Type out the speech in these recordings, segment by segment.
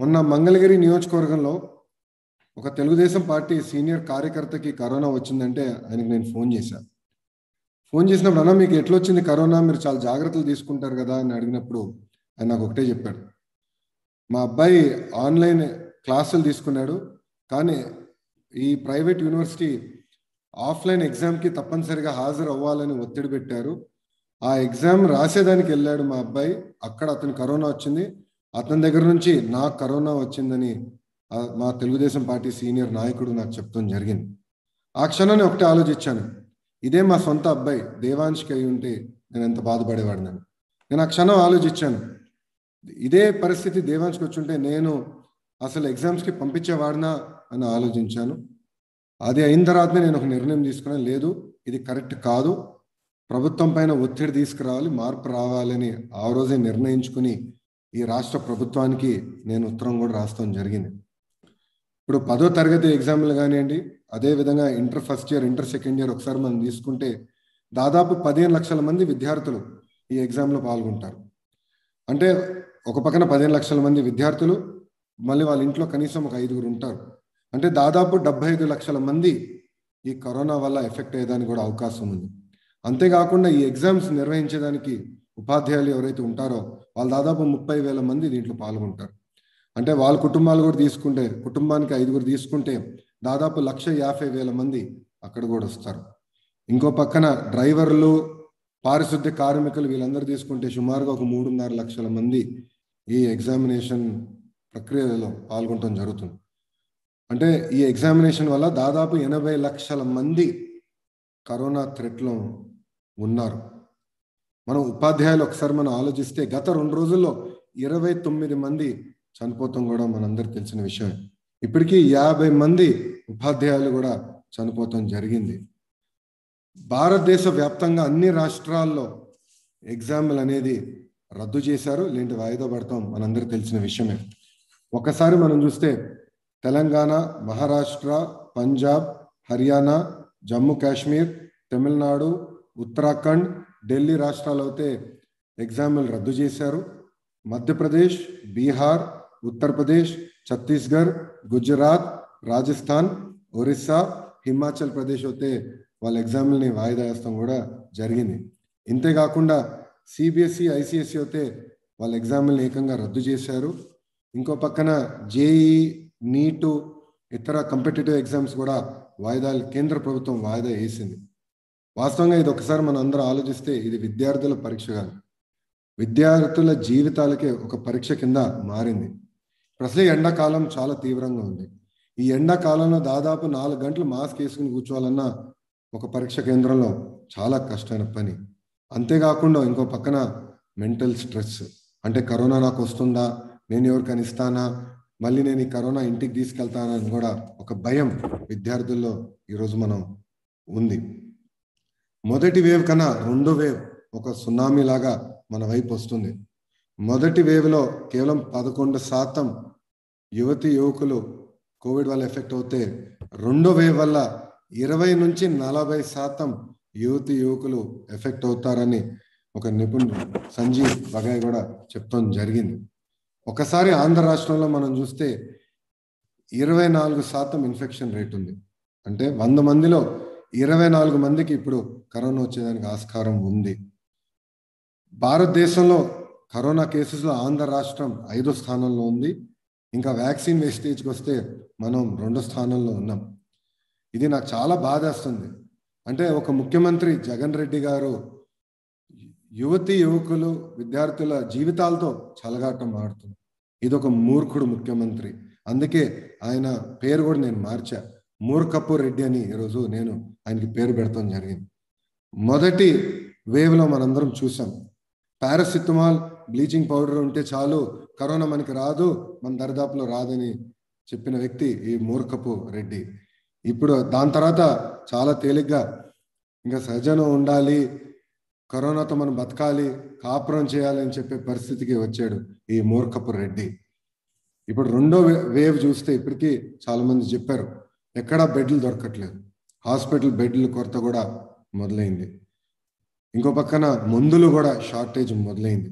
మొన్న మంగళగిరి నియోజకవర్గంలో ఒక తెలుగుదేశం పార్టీ సీనియర్ కార్యకర్తకి కరోనా వచ్చిందంటే ఆయనకి నేను ఫోన్ చేశాను. ఫోన్ చేసినప్పుడు అన్న మీకు ఎట్లా వచ్చింది కరోనా, మీరు చాలా జాగ్రత్తలు తీసుకుంటారు కదా అని అడిగినప్పుడు ఆయన నాకు ఒకటే చెప్పాడు, మా అబ్బాయి ఆన్లైన్ క్లాసులు తీసుకున్నాడు కానీ ఈ ప్రైవేట్ యూనివర్సిటీ ఆఫ్లైన్ ఎగ్జామ్కి తప్పనిసరిగా హాజరు అవ్వాలని ఒత్తిడి పెట్టారు. ఆ ఎగ్జామ్ రాసేదానికి వెళ్ళాడు మా అబ్బాయి, అక్కడ అతను కరోనా వచ్చింది, అతని దగ్గర నుంచి నాకు కరోనా వచ్చిందని మా తెలుగుదేశం పార్టీ సీనియర్ నాయకుడు నాకు చెప్తాం జరిగింది. ఆ క్షణాన్ని ఒకటే ఆలోచించాను, ఇదే మా సొంత అబ్బాయి దేవాంష్కి అయి ఉంటే నేను ఎంత బాధపడేవాడిని. నేను ఆ క్షణం ఆలోచించాను, ఇదే పరిస్థితి దేవాంష్కి వచ్చి ఉంటే నేను అసలు ఎగ్జామ్స్కి పంపించేవాడినా అని ఆలోచించాను. అది అయిన తర్వాతనే నేను ఒక నిర్ణయం తీసుకున్నాను, లేదు ఇది కరెక్ట్ కాదు, ప్రభుత్వం పైన ఒత్తిడి తీసుకురావాలి, మార్పు రావాలని ఆ రోజే నిర్ణయించుకుని ఈ రాష్ట్ర ప్రభుత్వానికి నేను ఉత్తరం కూడా రాస్తాం జరిగింది. ఇప్పుడు 10వ తరగతి ఎగ్జామ్లు కానివ్వండి, అదేవిధంగా inter first year inter second year ఒకసారి మనం తీసుకుంటే దాదాపు 15 లక్షల మంది విద్యార్థులు ఈ ఎగ్జామ్లో పాల్గొంటారు. అంటే ఒక పక్కన 15 లక్షల మంది విద్యార్థులు, మళ్ళీ వాళ్ళ ఇంట్లో కనీసం ఒక 5గురు ఉంటారు, అంటే దాదాపు 75 లక్షల మంది ఈ కరోనా వల్ల ఎఫెక్ట్ అయ్యేదానికి కూడా అవకాశం ఉంది. అంతేకాకుండా ఈ ఎగ్జామ్స్ నిర్వహించేదానికి ఉపాధ్యాయులు ఎవరైతే ఉంటారో వాళ్ళు దాదాపు 30,000 మంది దీంట్లో పాల్గొంటారు. అంటే వాళ్ళ కుటుంబాలు కూడా తీసుకుంటే కుటుంబానికి 5గురు తీసుకుంటే దాదాపు 1,50,000 మంది అక్కడ కూడా వస్తారు. ఇంకో పక్కన డ్రైవర్లు, పారిశుద్ధ్య కార్మికులు వీళ్ళందరూ తీసుకుంటే సుమారుగా ఒక 3.5 లక్షల మంది ఈ ఎగ్జామినేషన్ ప్రక్రియలో పాల్గొనడం జరుగుతుంది. అంటే ఈ ఎగ్జామినేషన్ వల్ల దాదాపు 80 లక్షల మంది కరోనా థ్రెట్లో ఉన్నారు. మనం ఉపాధ్యాయులు ఒకసారి మనం ఆలోచిస్తే గత 2 రోజుల్లో 29 మంది చనిపోతాం కూడా మనందరికి తెలిసిన విషయం. ఇప్పటికీ 50 మంది ఉపాధ్యాయులు కూడా చనిపోతాం జరిగింది. భారతదేశ వ్యాప్తంగా అన్ని రాష్ట్రాల్లో ఎగ్జామ్లు అనేది రద్దు చేశారు, లేదంటే వాయిదా పడతాం మనందరూ తెలిసిన విషయమే. ఒకసారి మనం చూస్తే తెలంగాణ, మహారాష్ట్ర, పంజాబ్, హర్యానా, జమ్మూ కాశ్మీర్, తమిళనాడు, ఉత్తరాఖండ్, ఢిల్లీ రాష్ట్రాలు అయితే ఎగ్జామ్లు రద్దు చేశారు. మధ్యప్రదేశ్, బీహార్, ఉత్తరప్రదేశ్, ఛత్తీస్గఢ్, గుజరాత్, రాజస్థాన్, ఒరిస్సా, హిమాచల్ ప్రదేశ్ అయితే వాళ్ళ ఎగ్జామ్లని వాయిదా వేస్తాం కూడా జరిగింది. ఇంతేకాకుండా సిబిఎస్ఈ, ఐసిఎస్ఈ అయితే వాళ్ళ ఎగ్జామ్లని ఏకంగా రద్దు చేశారు. ఇంకో పక్కన జేఈ, నీటు, ఇతర కాంపిటేటివ్ ఎగ్జామ్స్ కూడా వాయిదాలు కేంద్ర ప్రభుత్వం వాయిదా వేసింది. వాస్తవంగా ఇది ఒకసారి మనం అందరూ ఆలోచిస్తే ఇది విద్యార్థుల పరీక్ష కాదు, విద్యార్థుల జీవితాలకే ఒక పరీక్ష కింద మారింది. ప్రస్తుతం ఎండాకాలం చాలా తీవ్రంగా ఉంది. ఈ ఎండాకాలంలో దాదాపు 4 గంటలు మాస్క్ వేసుకుని కూర్చోవాలన్నా ఒక పరీక్ష కేంద్రంలో చాలా కష్టమైన పని. అంతేకాకుండా ఇంకో పక్కన మెంటల్ స్ట్రెస్, అంటే కరోనా నాకు వస్తుందా, నేను ఎవరికైనా ఇస్తానా, మళ్ళీ నేను ఈ కరోనా ఇంటికి తీసుకెళ్తానని కూడా ఒక భయం విద్యార్థుల్లో ఈరోజు మనం ఉంది. మొదటి వేవ్ కన్నా రెండో వేవ్ ఒక సునామీ లాగా మన వైపు వస్తుంది. మొదటి వేవ్లో కేవలం 11% యువతి యువకులు కోవిడ్ వల్ల ఎఫెక్ట్ అవుతే, రెండో వేవ్ వల్ల 20 నుంచి 40% యువతి యువకులు ఎఫెక్ట్ అవుతారని ఒక నిపుణుడు సంజీవ్ బగాయ్ కూడా చెప్తాం జరిగింది. ఒకసారి ఆంధ్ర రాష్ట్రంలో మనం చూస్తే 24% ఇన్ఫెక్షన్ రేట్ ఉంది, అంటే 100 మందిలో 24 మందికి ఇప్పుడు కరోనా వచ్చేదానికి ఆస్కారం ఉంది. భారతదేశంలో కరోనా కేసెస్లో ఆంధ్ర రాష్ట్రం 5వ స్థానంలో ఉంది. ఇంకా వ్యాక్సిన్ వేస్టేజ్కి వస్తే మనం 2వ స్థానంలో ఉన్నాం. ఇది నాకు చాలా బాధేస్తుంది. అంటే ఒక ముఖ్యమంత్రి జగన్ రెడ్డి గారు యువతి యువకులు విద్యార్థుల జీవితాలతో చలగాటం ఆడుతున్నారు. ఇది ఒక మూర్ఖుడు ముఖ్యమంత్రి, అందుకే ఆయన పేరు కూడా నేను మార్చా, మూర్ఖపు రెడ్డి అని ఈరోజు నేను ఆయనకి పేరు పెడతాం జరిగింది. మొదటి వేవ్లో మనందరం చూసాం, పారాసిటమాల్, బ్లీచింగ్ పౌడర్ ఉంటే చాలు కరోనా మనకి రాదు, మన దరిదాపులో రాదని చెప్పిన వ్యక్తి ఈ మూర్ఖపు రెడ్డి. ఇప్పుడు దాని తర్వాత చాలా తేలిగ్గా ఇంకా సహజంగా ఉండాలి, కరోనాతో మనం బతకాలి, కాపురం చేయాలని చెప్పే పరిస్థితికి వచ్చాడు ఈ మూర్ఖపు రెడ్డి. ఇప్పుడు రెండో వేవ్ చూస్తే ఇప్పటికీ చాలామంది చెప్పారు, ఎక్కడా బెడ్లు దొరకట్లేదు, హాస్పిటల్ బెడ్ల కొరత కూడా మొదలైంది. ఇంకో పక్కన మందులు కూడా షార్టేజ్ మొదలైంది.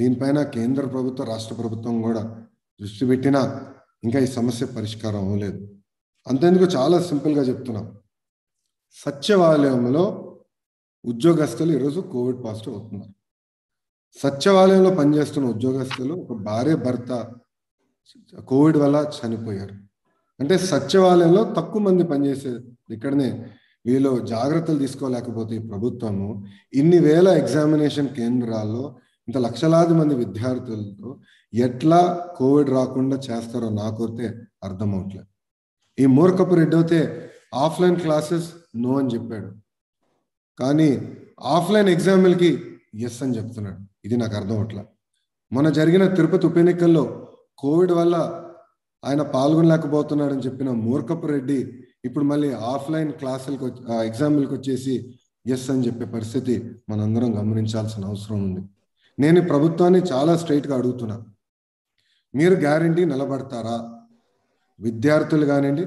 దీనిపైన కేంద్ర ప్రభుత్వం, రాష్ట్ర ప్రభుత్వం కూడా దృష్టి పెట్టినా ఇంకా ఈ సమస్య పరిష్కారం అవ్వలేదు. అంతేందుకు చాలా సింపుల్ గా చెప్తున్నాం, సచివాలయంలో ఉద్యోగస్తులు ఈరోజు కోవిడ్ పాజిటివ్ అవుతున్నారు. సచివాలయంలో పనిచేస్తున్న ఉద్యోగస్తులు ఒక భార్య భర్త కోవిడ్ వల్ల చనిపోయారు. అంటే సచివాలయంలో తక్కువ మంది పనిచేసేది. ఇక్కడనే వీళ్ళు జాగ్రత్తలు తీసుకోలేకపోతే ఈ ప్రభుత్వము ఇన్ని వేల ఎగ్జామినేషన్ కేంద్రాల్లో ఇంత లక్షలాది మంది విద్యార్థులతో ఎట్లా కోవిడ్ రాకుండా చేస్తారో నాకైతే అర్థమవుట్లేదు. ఈ మూర్ఖపు రెడ్డి అయితే ఆఫ్లైన్ క్లాసెస్ నో అని చెప్పాడు, కానీ ఆఫ్లైన్ ఎగ్జామ్లకి ఎస్ అని చెప్తున్నాడు. ఇది నాకు అర్థం అవట్లా. మొన్న జరిగిన తిరుపతి ఉప ఎన్నికల్లో కోవిడ్ వల్ల ఆయన పాల్గొనలేకపోతున్నాడని చెప్పిన మూర్ఖపు రెడ్డి ఇప్పుడు మళ్ళీ ఆఫ్లైన్ క్లాసులకు ఎగ్జామ్లకు వచ్చేసి ఎస్ అని చెప్పే పరిస్థితి మనందరం గమనించాల్సిన అవసరం ఉంది. నేను ప్రభుత్వాన్ని చాలా స్ట్రైట్గా అడుగుతున్నా, మీరు గ్యారంటీ నిలబడతారా? విద్యార్థులు కానివ్వండి,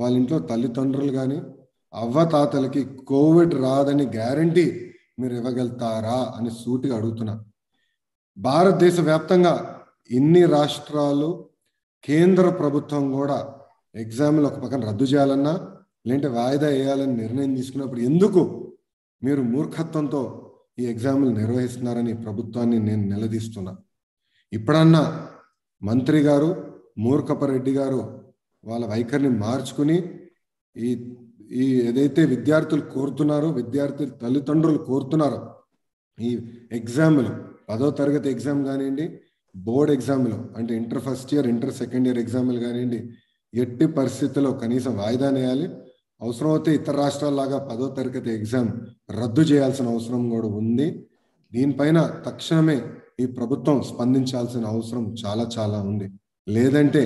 వాళ్ళ ఇంట్లో తల్లిదండ్రులు కానీ అవ్వతాతలకి కోవిడ్ రాదని గ్యారంటీ మీరు ఇవ్వగలుగుతారా అని సూటిగా అడుగుతున్నా. భారతదేశ వ్యాప్తంగా ఇన్ని రాష్ట్రాలు కేంద్ర ప్రభుత్వం కూడా ఎగ్జామ్లు ఒక పక్కన రద్దు చేయాలన్నా లేదంటే వాయిదా వేయాలని నిర్ణయం తీసుకున్నప్పుడు ఎందుకు మీరు మూర్ఖత్వంతో ఈ ఎగ్జామ్లు నిర్వహిస్తున్నారని ప్రభుత్వాన్ని నేను నిలదీస్తున్నా. ఇప్పుడన్నా మంత్రి గారు మూర్ఖపరెడ్డి గారు వాళ్ళ వైఖరిని మార్చుకుని ఈ ఈ ఏదైతే విద్యార్థులు కోరుతున్నారో, విద్యార్థుల తల్లిదండ్రులు కోరుతున్నారో, ఈ ఎగ్జామ్లు 10వ తరగతి ఎగ్జామ్ కానివ్వండి, బోర్డ్ ఎగ్జామ్లు అంటే inter first year inter second year ఎగ్జామ్లు కానివ్వండి, ఎట్టి పరిస్థితుల్లో కనీసం వాయిదా వేయాలి. అవసరం అయితే ఇతర రాష్ట్రాల్లాగా 10వ తరగతి ఎగ్జామ్ రద్దు చేయాల్సిన అవసరం కూడా ఉంది. దీనిపైన తక్షణమే ఈ ప్రభుత్వం స్పందించాల్సిన అవసరం చాలా చాలా ఉంది. లేదంటే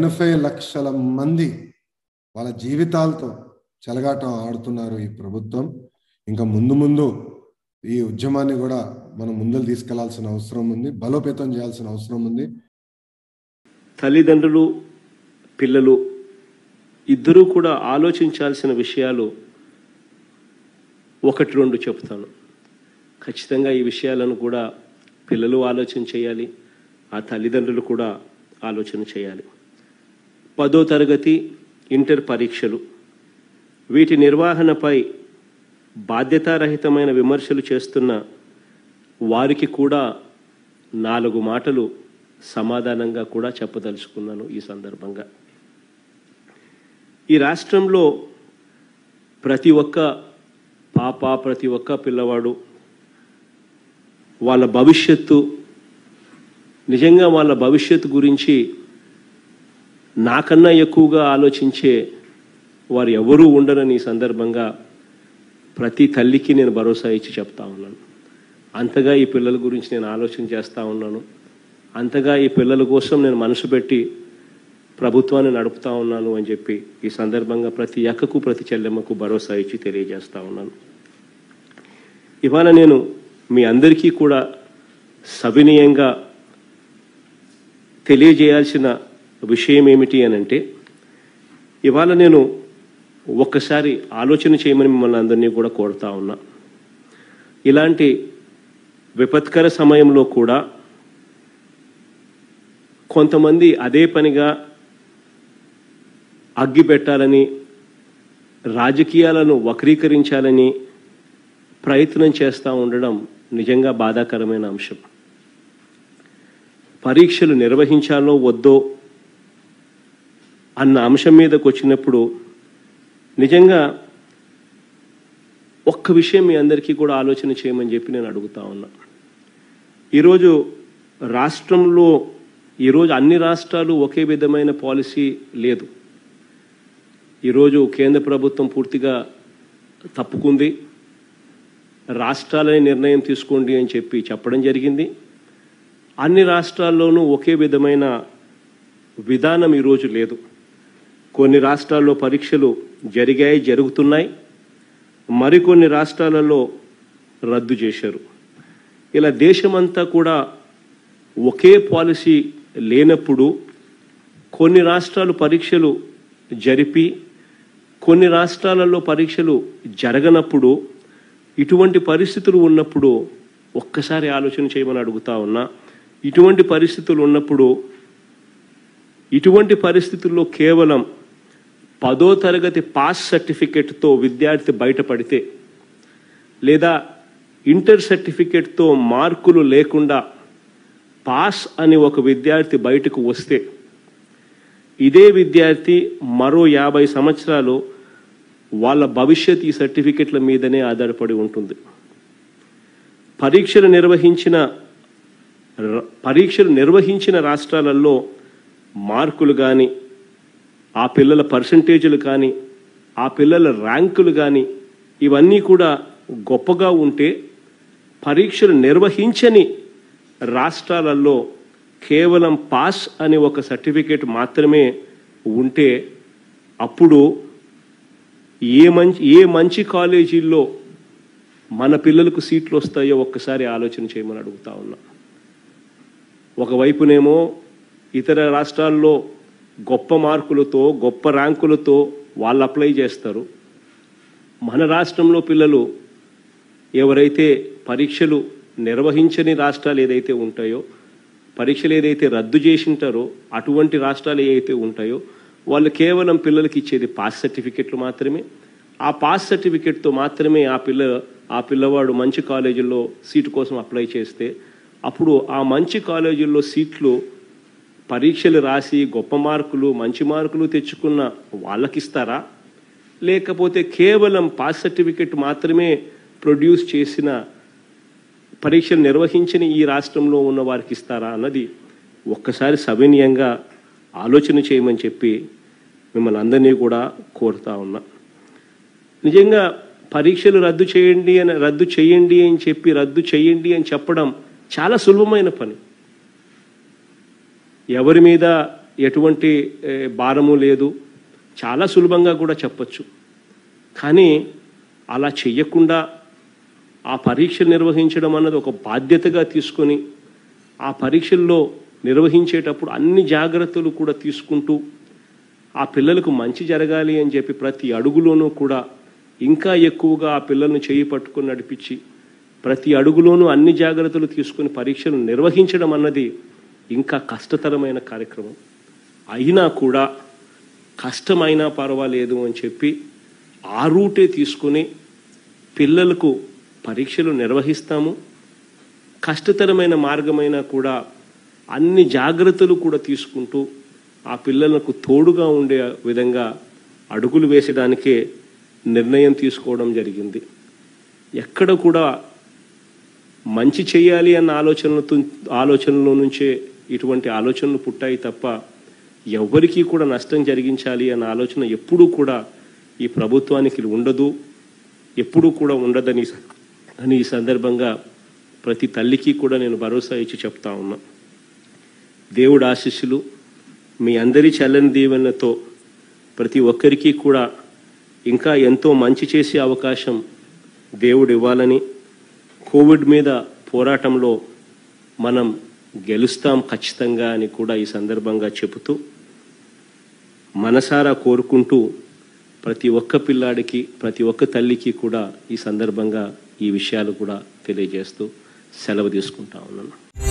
80 లక్షల మంది వాళ్ళ జీవితాలతో చెలగాటం ఆడుతున్నారు ఈ ప్రభుత్వం. ఇంకా ముందు ఈ ఉద్యమాన్ని కూడా మనం ముందుకు తీసుకెళ్లాల్సిన అవసరం ఉంది, బలోపేతం చేయాల్సిన అవసరం ఉంది. తల్లిదండ్రులు పిల్లలు ఇద్దరూ కూడా ఆలోచించాల్సిన విషయాలు 1-2 చెప్తాను. ఖచ్చితంగా ఈ విషయాలను కూడా పిల్లలు ఆలోచన చేయాలి, ఆ తల్లిదండ్రులు కూడా ఆలోచన చేయాలి. 10వ తరగతి ఇంటర్ పరీక్షలు, వీటి నిర్వహణపై బాధ్యతారహితమైన విమర్శలు చేస్తున్న వారికి కూడా 4 మాటలు సమాధానంగా కూడా చెప్పదలుచుకున్నాను. ఈ సందర్భంగా ఈ రాష్ట్రంలో ప్రతి ఒక్క పాప, ప్రతి ఒక్క పిల్లవాడు వాళ్ళ భవిష్యత్తు, నిజంగా వాళ్ళ భవిష్యత్తు గురించి నాకన్నా ఎక్కువగా ఆలోచించే వారు ఎవరూ ఉండరని ఈ సందర్భంగా ప్రతి తల్లికి నేను భరోసా ఇచ్చి చెప్తా ఉన్నాను. అంతగా ఈ పిల్లల గురించి నేను ఆలోచన చేస్తూ ఉన్నాను, అంతగా ఈ పిల్లల కోసం నేను మనసు పెట్టి ప్రభుత్వాన్ని నడుపుతా ఉన్నాను అని చెప్పి ఈ సందర్భంగా ప్రతి అక్కకు ప్రతి చెల్లెమ్మకు భరోసా ఇచ్చి తెలియజేస్తూ ఉన్నాను. ఇవాళ నేను మీ అందరికీ కూడా సవినయంగా తెలియజేయాల్సిన విషయం ఏమిటి అని అంటే, ఇవాళ నేను ఒక్కసారి ఆలోచన చేయమని మిమ్మల్ని అందరినీ కూడా కోరుతా ఉన్నా. ఇలాంటి విపత్కర సమయంలో కూడా కొంతమంది అదే పనిగా అగ్గి పెట్టాలని, రాజకీయాలను వక్రీకరించాలని ప్రయత్నం చేస్తూ ఉండడం నిజంగా బాధాకరమైన అంశం. పరీక్షలు నిర్వహించాలో వద్దో అన్న అంశం మీదకు వచ్చినప్పుడు నిజంగా ఒక్క విషయం మీ అందరికీ కూడా ఆలోచన చేయమని చెప్పి నేను అడుగుతా ఉన్నా. ఈరోజు రాష్ట్రంలో ఈరోజు అన్ని రాష్ట్రాలు ఒకే విధమైన పాలసీ లేదు. ఈరోజు కేంద్ర ప్రభుత్వం పూర్తిగా తప్పుకుంది, రాష్ట్రాలనే నిర్ణయం తీసుకోండి అని చెప్పి చెప్పడం జరిగింది. అన్ని రాష్ట్రాల్లోనూ ఒకే విధమైన విధానం ఈరోజు లేదు. కొన్ని రాష్ట్రాల్లో పరీక్షలు జరిగాయి, జరుగుతున్నాయి, మరికొన్ని రాష్ట్రాలలో రద్దు చేశారు. ఇలా దేశమంతా కూడా ఒకే పాలసీ లేనప్పుడు కొన్ని రాష్ట్రాలు పరీక్షలు జరిపి కొన్ని రాష్ట్రాలలో పరీక్షలు జరగనప్పుడు, ఇటువంటి పరిస్థితులు ఉన్నప్పుడు ఒక్కసారి ఆలోచన చేయమని అడుగుతా ఉన్నా. ఇటువంటి పరిస్థితులు ఉన్నప్పుడు ఇటువంటి పరిస్థితుల్లో కేవలం 10వ తరగతి పాస్ సర్టిఫికెట్ తో విద్యార్థి బయటపడితే లేదా ఇంటర్ సర్టిఫికెట్ తో మార్కులు లేకుండా పాస్ అని ఒక విద్యార్థి బయటకు వస్తే ఇదే విద్యార్థి మరో 50 సంవత్సరాలు వాళ్ళ భవిష్యత్ ఈ సర్టిఫికెట్ల మీదనే ఆధారపడి ఉంటుంది పరీక్షలు నిర్వహించిన రాష్ట్రాలలో మార్కులు గాని ఆ పిల్లల పర్సెంటేజ్లు గాని ఆ పిల్లల ర్యాంకులు గాని ఇవన్నీ కూడా గొప్పగా ఉంటే పరీక్షలు నిర్వహించని రాష్ట్రాలలో కేవలం పాస్ అనే ఒక సర్టిఫికెట్ మాత్రమే ఉంటే అప్పుడు ఏ మంచి కాలేజీల్లో మన పిల్లలకు సీట్లు వస్తాయో ఒక్కసారి ఆలోచన చేయమని అడుగుతా ఉన్నా ఒకవైపునేమో ఇతర రాష్ట్రాల్లో గొప్ప మార్కులతో గొప్ప ర్యాంకులతో వాళ్ళు అప్లై చేస్తారు మన రాష్ట్రంలో పిల్లలు ఎవరైతే పరీక్షలు నిర్వహించని రాష్ట్రాలు ఏదైతే ఉంటాయో పరీక్షలు ఏదైతే రద్దు చేసింటారో అటువంటి రాష్ట్రాలు ఏవైతే ఉంటాయో వాళ్ళు కేవలం పిల్లలకి ఇచ్చేది పాస్ సర్టిఫికెట్లు మాత్రమే ఆ పాస్ సర్టిఫికెట్తో మాత్రమే ఆ పిల్లవాడు మంచి కాలేజీల్లో సీటు కోసం అప్లై చేస్తే అప్పుడు ఆ మంచి కాలేజీల్లో సీట్లు పరీక్షలు రాసి గొప్ప మార్కులు మంచి మార్కులు తెచ్చుకున్న వాళ్ళకిస్తారా లేకపోతే కేవలం పాస్ సర్టిఫికెట్ మాత్రమే ప్రొడ్యూస్ చేసిన పరీక్షలు నిర్వహించిన ఈ రాష్ట్రంలో ఉన్న వారికి ఇస్తారా అన్నది ఒక్కసారి సవినయంగా ఆలోచన చేయమని చెప్పి మిమ్మల్ని అందరినీ కూడా కోరుతా ఉన్నా నిజంగా పరీక్షలు రద్దు చేయండి అని చెప్పడం చాలా సులభమైన పని ఎవరి మీద ఎటువంటి భారము లేదు చాలా సులభంగా కూడా చెప్పొచ్చు కానీ అలా చేయకుండా ఆ పరీక్షలు నిర్వహించడం అన్నది ఒక బాధ్యతగా తీసుకొని ఆ పరీక్షల్లో నిర్వహించేటప్పుడు అన్ని జాగ్రత్తలు కూడా తీసుకుంటూ ఆ పిల్లలకు మంచి జరగాలి అని చెప్పి ప్రతి అడుగులోనూ కూడా ఇంకా ఎక్కువగా ఆ పిల్లల్ని చేయి పట్టుకొని నడిపించి ప్రతి అడుగులోనూ అన్ని జాగ్రత్తలు తీసుకొని పరీక్షలు నిర్వహించడం అన్నది ఇంకా కష్టతరమైన కార్యక్రమం అయినా కూడా కష్టమైనా పర్వాలేదు అని చెప్పి ఆ రూటే తీసుకొని పిల్లలకు పరీక్షలు నిర్వహిస్తాము కష్టతరమైన మార్గమైనా కూడా అన్ని జాగ్రత్తలు కూడా తీసుకుంటూ ఆ పిల్లలకు తోడుగా ఉండే విధంగా అడుగులు వేయడానికే నిర్ణయం తీసుకోవడం జరిగింది ఎక్కడ కూడా మంచి చేయాలి అన్న ఆలోచనలో నుంచే ఇటువంటి ఆలోచనలు పుట్టాయి తప్ప ఎవరికీ కూడా నష్టం జరిగించాలి అన్న ఆలోచన ఎప్పుడూ కూడా ఈ ప్రభుత్వానికి ఉండదు ఎప్పుడూ కూడా ఉండదని ఈ సందర్భంగా ప్రతి తల్లికి కూడా నేను భరోసా ఇచ్చి చెప్తా ఉన్నా దేవుడి ఆశీస్సులు మీ అందరి చల్లని దీవెనతో ప్రతి ఒక్కరికి కూడా ఇంకా ఎంతో మంచి చేసే అవకాశం దేవుడు ఇవ్వాలని కోవిడ్ మీద పోరాటంలో మనం గెలుస్తాం ఖచ్చితంగా అని కూడా ఈ సందర్భంగా చెబుతూ మనసారా కోరుకుంటూ ప్రతి ఒక్క పిల్లాడికి ప్రతి ఒక్క తల్లికి కూడా ఈ సందర్భంగా ఈ విషయాలు కూడా తెలియజేస్తూ సెలవు తీసుకుంటా ఉన్నాను